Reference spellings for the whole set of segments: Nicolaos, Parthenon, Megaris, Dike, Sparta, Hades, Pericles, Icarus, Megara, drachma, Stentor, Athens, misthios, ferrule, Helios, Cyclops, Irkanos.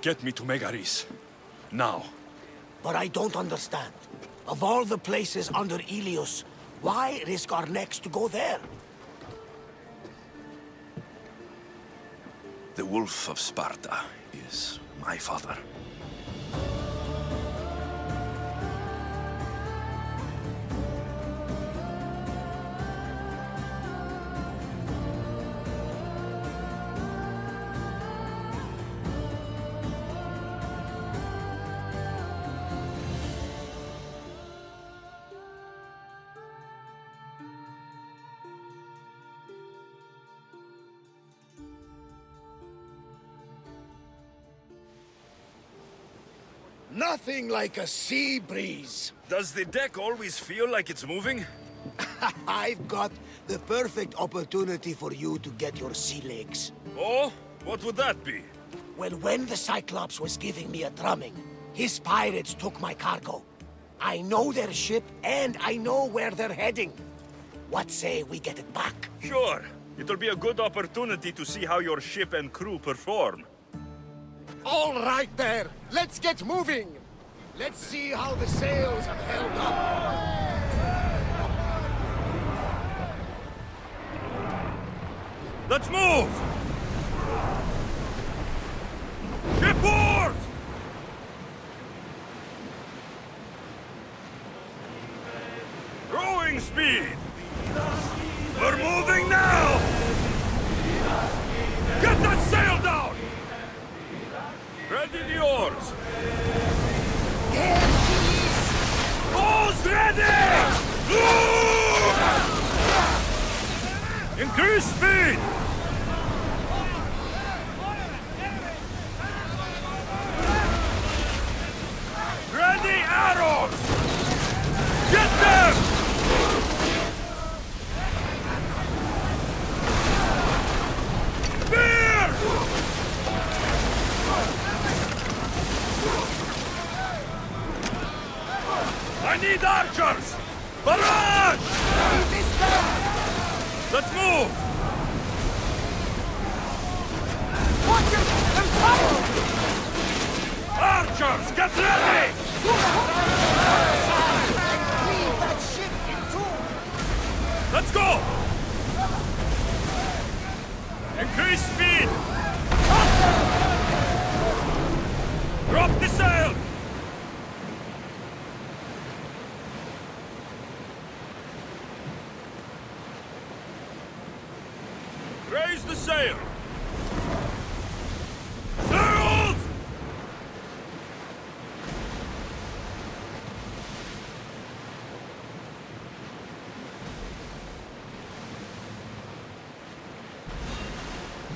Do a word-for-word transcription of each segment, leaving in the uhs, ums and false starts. Get me to Megaris. Now. But I don't understand. Of all the places under Helios, why risk our necks to go there? The Wolf of Sparta is my father. Nothing like a sea breeze. Does the deck always feel like it's moving? I've got the perfect opportunity for you to get your sea legs. Oh? What would that be? Well, when the Cyclops was giving me a drumming, his pirates took my cargo. I know their ship, and I know where they're heading. What say we get it back? Sure. It'll be a good opportunity to see how your ship and crew perform. All right there! Let's get moving! Let's see how the sails have held up! Let's move! Shipboard! Rowing speed! We're moving now! Get that sail down! Ready the oars! There she is! Oars ready! Move! Increase speed! Ready arrows! Get them! Spear! I need archers! Barrage! Let's move! Watch it! And fire! Archers, get ready! Cleave that ship in two! Let's go! Increase speed! Drop the sail! Raise the sail! Sails!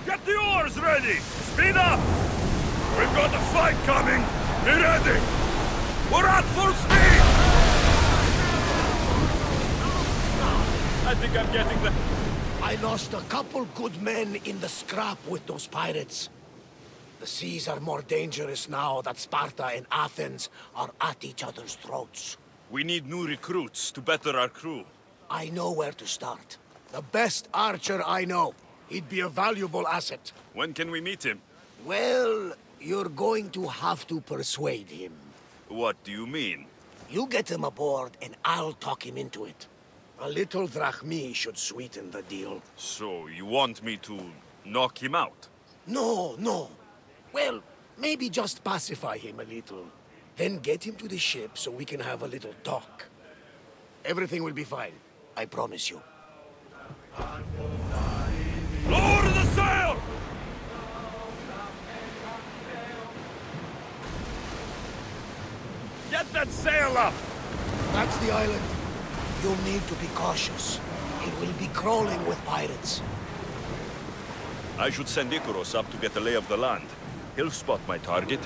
Get the oars ready! Speed up! We've got a fight coming! Be ready! We're at full speed! I think I'm getting the... I lost a couple good men in the scrap with those pirates. The seas are more dangerous now that Sparta and Athens are at each other's throats. We need new recruits to better our crew. I know where to start. The best archer I know. He'd be a valuable asset. When can we meet him? Well, you're going to have to persuade him. What do you mean? You get him aboard and I'll talk him into it. A little drachmi should sweeten the deal. So, you want me to knock him out? No, no. Well, maybe just pacify him a little. Then get him to the ship so we can have a little talk. Everything will be fine. I promise you. Lower the sail! Get that sail up! That's the island. You'll need to be cautious. It will be crawling with pirates. I should send Icarus up to get a lay of the land. He'll spot my target.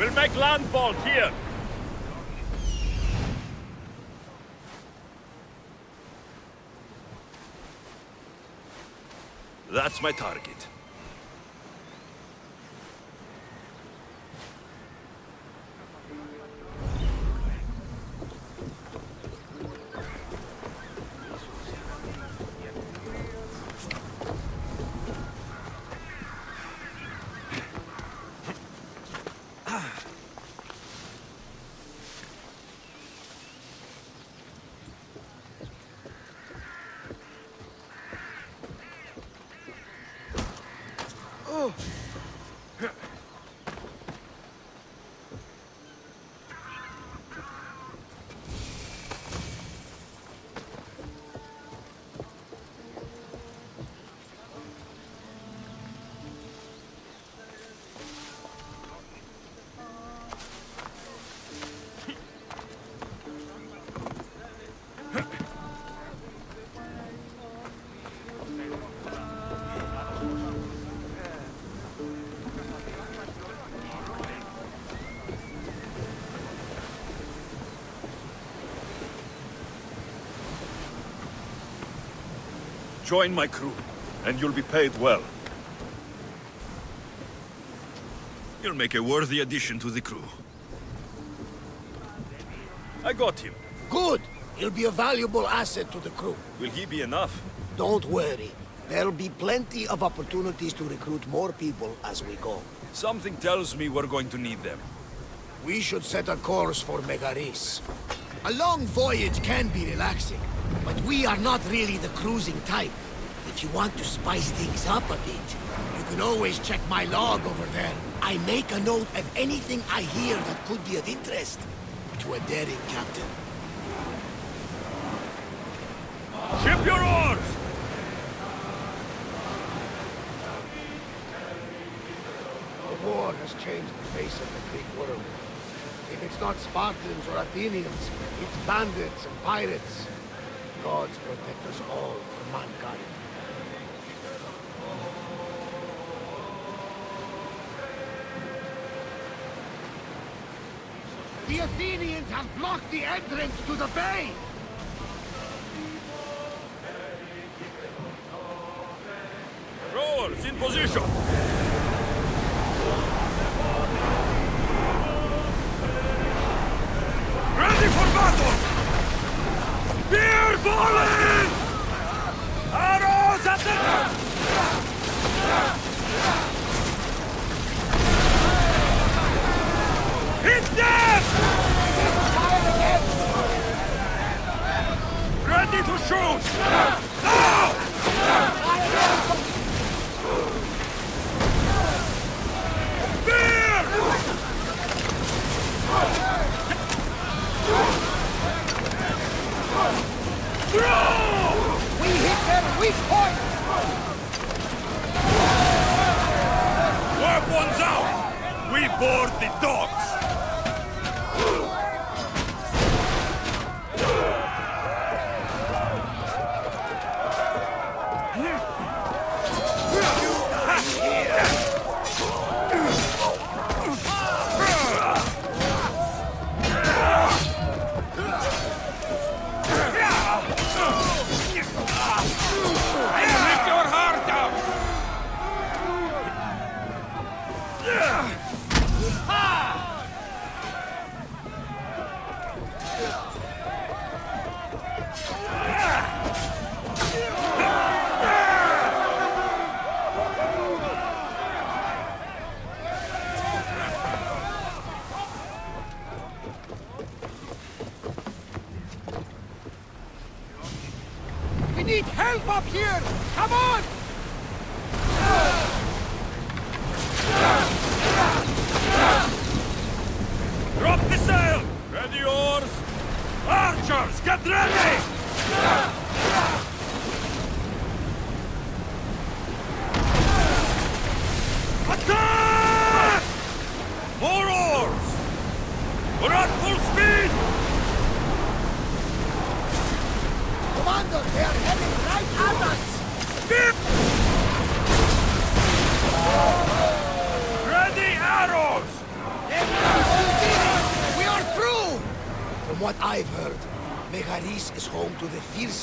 We'll make landfall here. That's my target. Join my crew, and you'll be paid well. You'll make a worthy addition to the crew. I got him. Good! He'll be a valuable asset to the crew. Will he be enough? Don't worry. There'll be plenty of opportunities to recruit more people as we go. Something tells me we're going to need them. We should set a course for Megaris. A long voyage can be relaxing, but we are not really the cruising type. If you want to spice things up a bit, you can always check my log over there. I make a note of anything I hear that could be of interest to a daring captain. Ship your oars! The war has changed the face of the Greek world. If it's not Spartans or Athenians, it's bandits and pirates. Gods protect us all from mankind. The Athenians have blocked the entrance to the bay! Rowers in position! Spear ballin! Arrows at the top! Hit them! Ready to shoot! Now! Spear! Throw! We hit their weak point! Weapons out! We board the docks!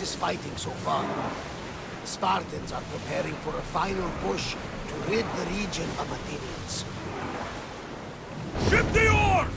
Is fighting so far. The Spartans are preparing for a final push to rid the region of Athenians. Ship the oars!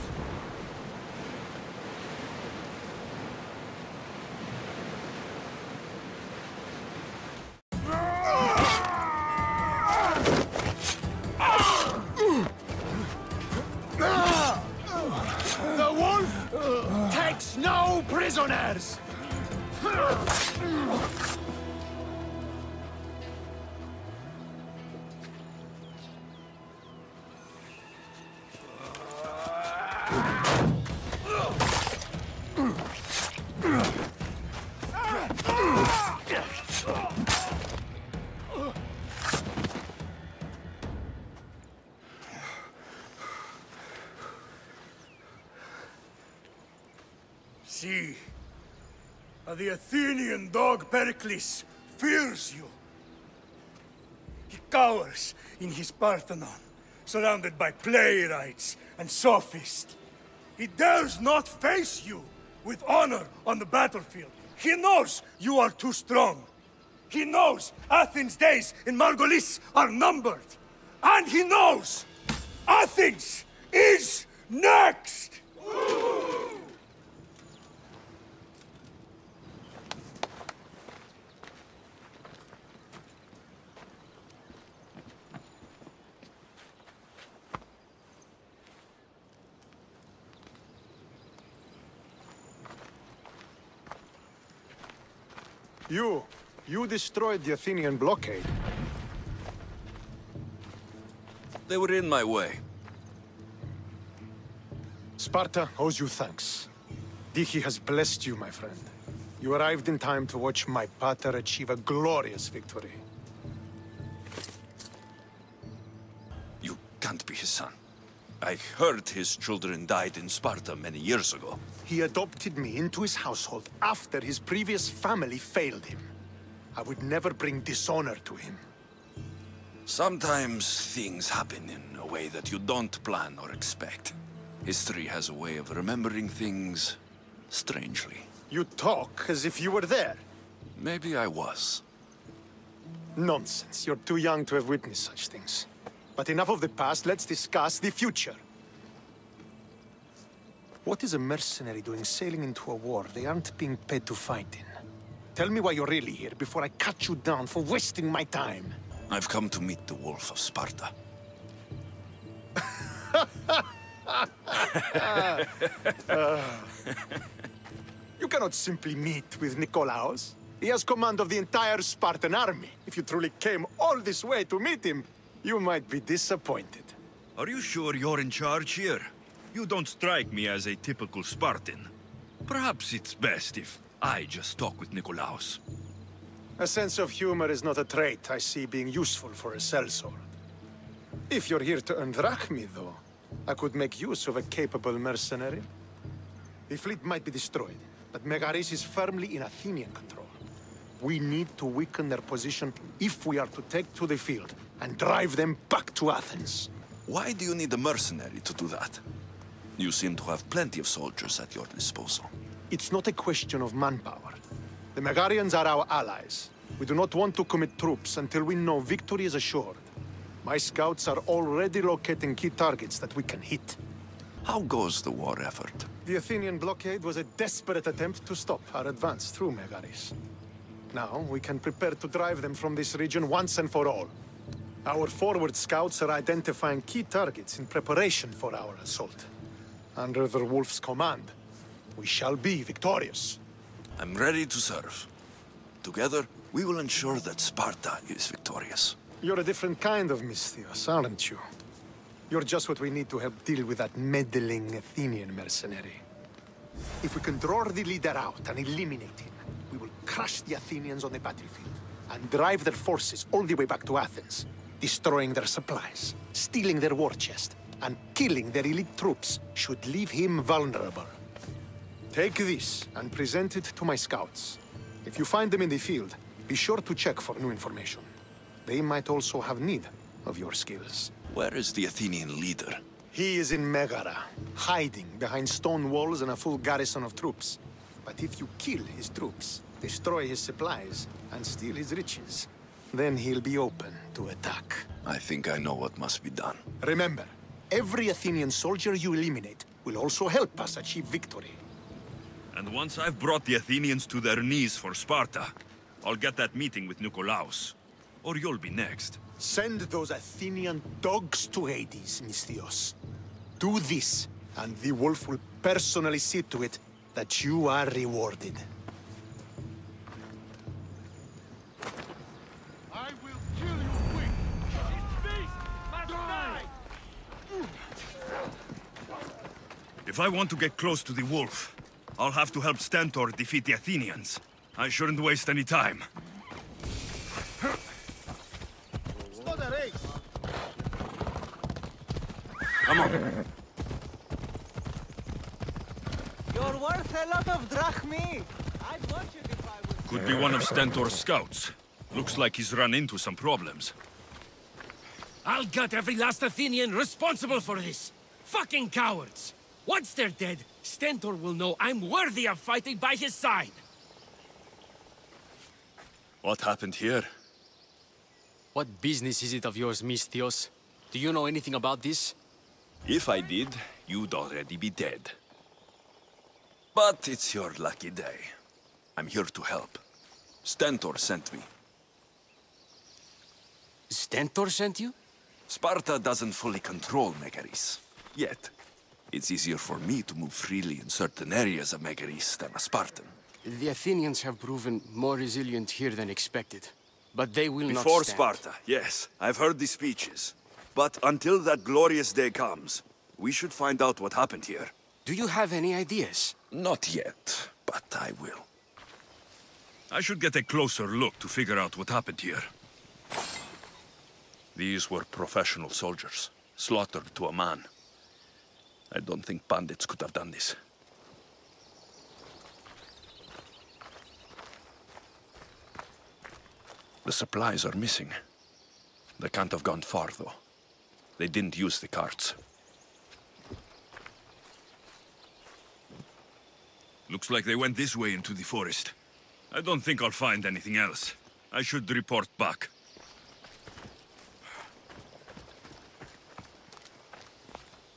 See, the Athenian dog Pericles fears you. He cowers in his Parthenon, surrounded by playwrights and sophists. He dares not face you with honor on the battlefield. He knows you are too strong. He knows Athens' days in Margolis are numbered. And he knows Athens is next! Ooh. You, you destroyed the Athenian blockade. They were in my way. Sparta owes you thanks. Dike has blessed you, my friend. You arrived in time to watch my pater achieve a glorious victory. You can't be his son. I heard his children died in Sparta many years ago. He adopted me into his household after his previous family failed him. I would never bring dishonor to him. Sometimes things happen in a way that you don't plan or expect. History has a way of remembering things strangely. You talk as if you were there. Maybe I was. Nonsense. You're too young to have witnessed such things. But enough of the past, let's discuss the future. What is a mercenary doing sailing into a war they aren't being paid to fight in? Tell me why you're really here before I cut you down for wasting my time. I've come to meet the Wolf of Sparta. uh, you cannot simply meet with Nicolaos. He has command of the entire Spartan army. If you truly came all this way to meet him, you might be disappointed. Are you sure you're in charge here? You don't strike me as a typical Spartan. Perhaps it's best if I just talk with Nicolaos. A sense of humor is not a trait I see being useful for a sellsword. If you're here to earn drachmi, though, I could make use of a capable mercenary. The fleet might be destroyed, but Megaris is firmly in Athenian control. We need to weaken their position if we are to take to the field and drive them back to Athens. Why do you need a mercenary to do that? You seem to have plenty of soldiers at your disposal. It's not a question of manpower. The Megarians are our allies. We do not want to commit troops until we know victory is assured. My scouts are already locating key targets that we can hit. How goes the war effort? The Athenian blockade was a desperate attempt to stop our advance through Megaris. Now we can prepare to drive them from this region once and for all. Our forward scouts are identifying key targets in preparation for our assault. Under the Wolf's command, we shall be victorious. I'm ready to serve. Together, we will ensure that Sparta is victorious. You're a different kind of misthios, aren't you? You're just what we need to help deal with that meddling Athenian mercenary. If we can draw the leader out and eliminate him, we will crush the Athenians on the battlefield and drive their forces all the way back to Athens, destroying their supplies, stealing their war chest, and killing their elite troops should leave him vulnerable. Take this and present it to my scouts. If you find them in the field, be sure to check for new information. They might also have need of your skills. Where is the Athenian leader? He is in Megara, hiding behind stone walls and a full garrison of troops. But if you kill his troops, destroy his supplies, and steal his riches, then he'll be open to attack. I think I know what must be done. Remember, every Athenian soldier you eliminate will also help us achieve victory. And once I've brought the Athenians to their knees for Sparta, I'll get that meeting with Nicolaos. Or you'll be next. Send those Athenian dogs to Hades, misthios. Do this, and the Wolf will personally see to it that you are rewarded. I will kill you quick! This beast must die! If I want to get close to the Wolf, I'll have to help Stentor defeat the Athenians. I shouldn't waste any time. Come on. You're worth a lot of drachmi. I'd watch it if I was... Could be one of Stentor's scouts. Looks like he's run into some problems. I'll gut every last Athenian responsible for this. Fucking cowards. Once they're dead, Stentor will know I'm worthy of fighting by his side. What happened here? What business is it of yours, Misthios? Do you know anything about this? If I did, you'd already be dead. But it's your lucky day. I'm here to help. Stentor sent me. Stentor sent you? Sparta doesn't fully control Megaris. Yet. It's easier for me to move freely in certain areas of Megaris than a Spartan. The Athenians have proven more resilient here than expected. But they will not stand. Before Sparta, yes. I've heard the speeches. But until that glorious day comes, we should find out what happened here. Do you have any ideas? Not yet, but I will. I should get a closer look to figure out what happened here. These were professional soldiers, slaughtered to a man. I don't think bandits could have done this. The supplies are missing. They can't have gone far, though. They didn't use the carts. Looks like they went this way into the forest. I don't think I'll find anything else. I should report back.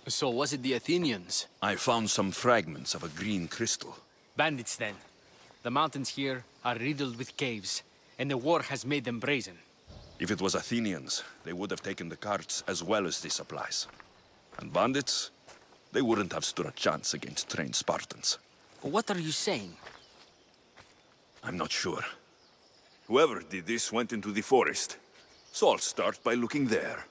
So was it the Athenians? I found some fragments of a green crystal. Bandits, then. The mountains here are riddled with caves, and the war has made them brazen. If it was Athenians, they would have taken the carts as well as the supplies. And bandits? They wouldn't have stood a chance against trained Spartans. What are you saying? I'm not sure. Whoever did this went into the forest. So I'll start by looking there.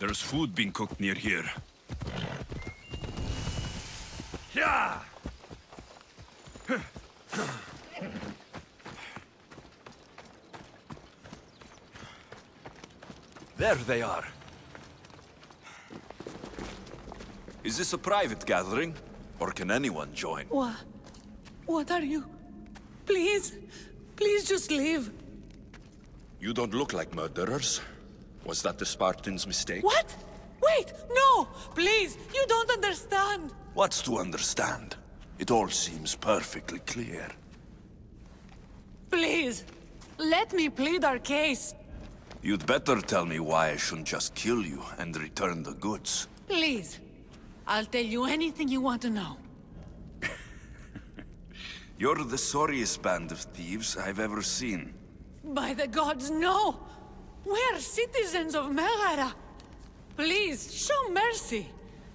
There's food being cooked near here. Yeah! There they are. Is this a private gathering? Or can anyone join? What? What are you? Please, please just leave. You don't look like murderers. Was that the Spartans' mistake? What? Wait! No! Please! You don't understand! What's to understand? It all seems perfectly clear. Please! Let me plead our case! You'd better tell me why I shouldn't just kill you and return the goods. Please! I'll tell you anything you want to know. You're the sorriest band of thieves I've ever seen. By the gods, no! We're citizens of Megara! Please, show mercy!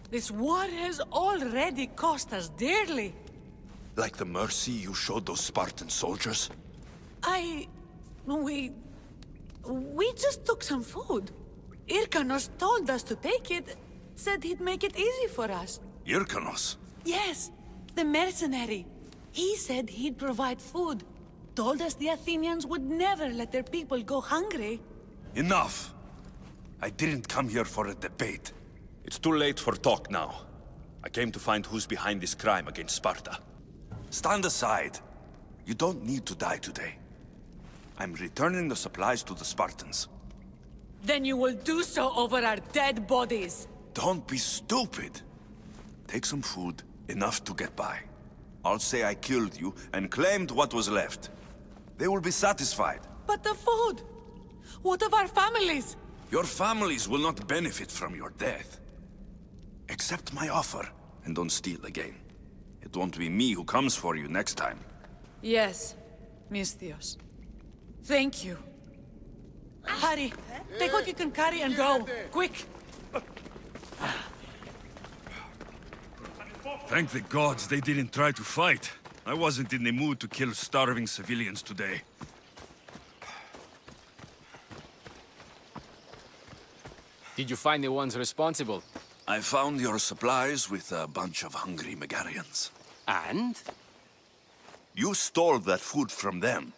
This war has already cost us dearly. Like the mercy you showed those Spartan soldiers? I... we... we just took some food. Irkanos told us to take it, said he'd make it easy for us. Irkanos? Yes, the mercenary. He said he'd provide food. Told us the Athenians would never let their people go hungry. Enough! I didn't come here for a debate. It's too late for talk now. I came to find who's behind this crime against Sparta. Stand aside. You don't need to die today. I'm returning the supplies to the Spartans. Then you will do so over our dead bodies! Don't be stupid! Take some food, enough to get by. I'll say I killed you and claimed what was left. They will be satisfied. But the food! What of our families? Your families will not benefit from your death. Accept my offer, and don't steal again. It won't be me who comes for you next time. Yes, Misthios. Thank you. Hurry, take what you can carry and go. Quick! Thank the gods they didn't try to fight. I wasn't in the mood to kill starving civilians today. Did you find the ones responsible? I found your supplies with a bunch of hungry Megarians. And? You stole that food from them.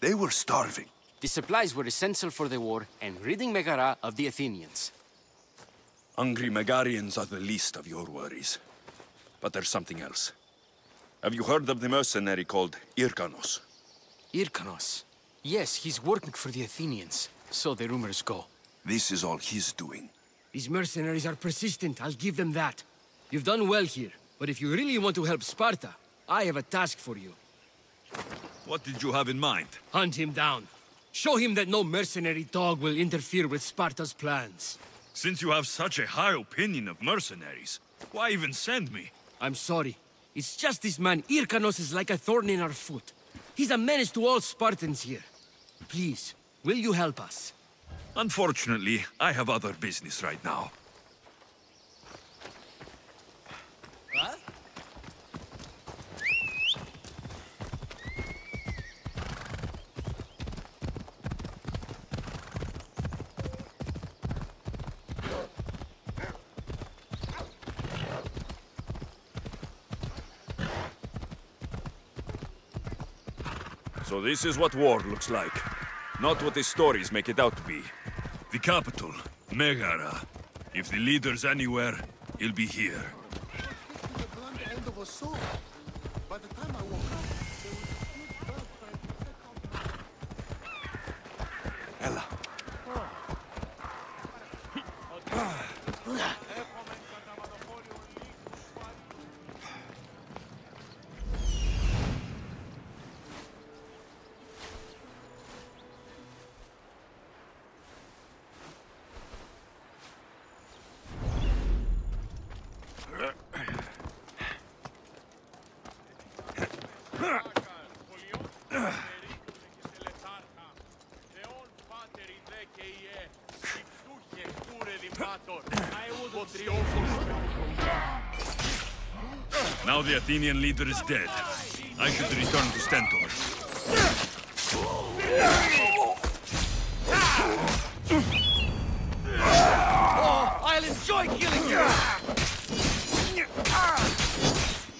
They were starving. The supplies were essential for the war and ridding Megara of the Athenians. Hungry Megarians are the least of your worries. But there's something else. Have you heard of the mercenary called Irkanos? Irkanos? Yes, he's working for the Athenians. So the rumors go. This is all he's doing. These mercenaries are persistent, I'll give them that. You've done well here, but if you really want to help Sparta, I have a task for you. What did you have in mind? Hunt him down. Show him that no mercenary dog will interfere with Sparta's plans. Since you have such a high opinion of mercenaries, why even send me? I'm sorry. It's just this man Irkanos is like a thorn in our foot. He's a menace to all Spartans here. Please, will you help us? Unfortunately, I have other business right now. Huh? So this is what war looks like. Not what the stories make it out to be. The capital, Megara. If the leader's anywhere, he'll be here. Ella. Now the Athenian leader is dead. I should return to Stentor. Oh, I'll enjoy killing you!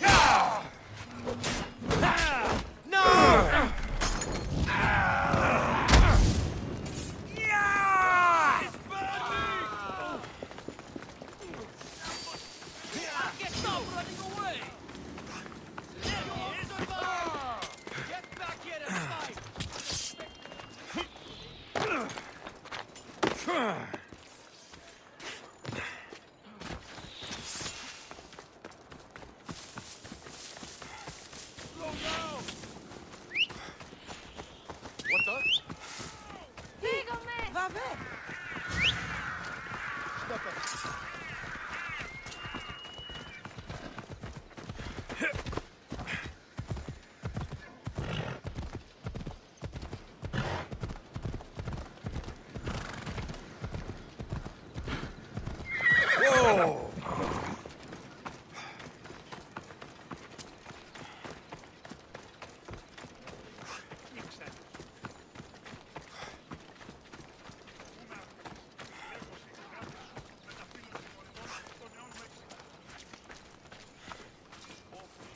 No!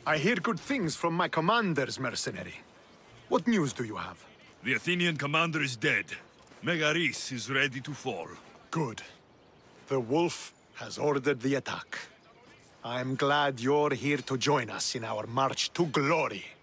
I hear good things from my commander's mercenary. What news do you have? The Athenian commander is dead. Megaris is ready to fall. Good. The wolf has ordered the attack. I'm glad you're here to join us in our march to glory.